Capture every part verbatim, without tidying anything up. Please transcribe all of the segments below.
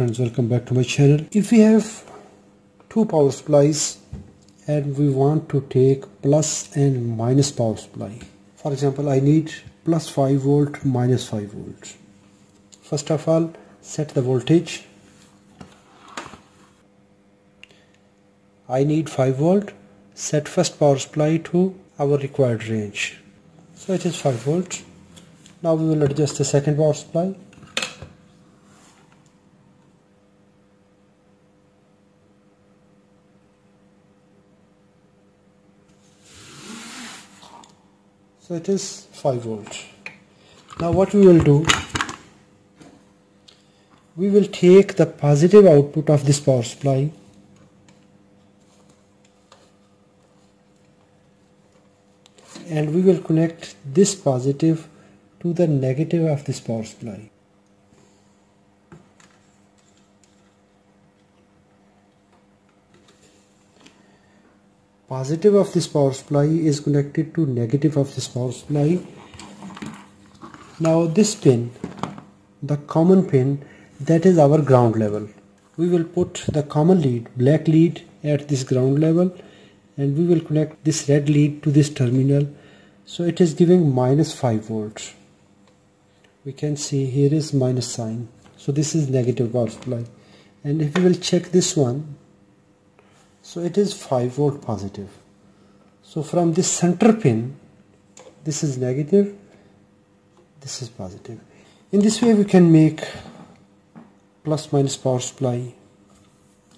Friends, welcome back to my channel. If we have two power supplies and we want to take plus and minus power supply, for example, I need plus five volt, minus five volt. First of all, set the voltage. I need five volt. Set first power supply to our required range, so it is five volt. Now we will adjust the second power supply. So it is five volt. Now what we will do, we will take the positive output of this power supply and we will connect this positive to the negative of this power supply. Positive of this power supply is connected to negative of this power supply. Now this pin, the common pin, that is our ground level. We will put the common lead, black lead, at this ground level and we will connect this red lead to this terminal. So it is giving minus five volts. We can see here is minus sign. So this is negative power supply. And if we will check this one, so it is five volt positive. So from this center pin, this is negative, this is positive. In this way we can make plus minus power supply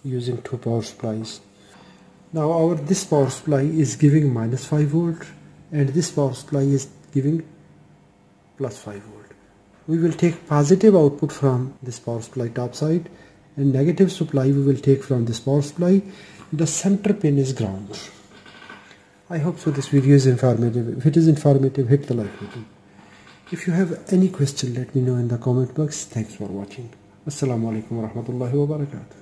using two power supplies. Now our this power supply is giving minus five volt and this power supply is giving plus five volt. We will take positive output from this power supply top side and negative supply we will take from this power supply. The center pin is ground. I hope so this video is informative. If it is informative, hit the like button. If you have any question, let me know in the comment box. Thanks for watching. Assalamu alaikum warahmatullahi wabarakatuh.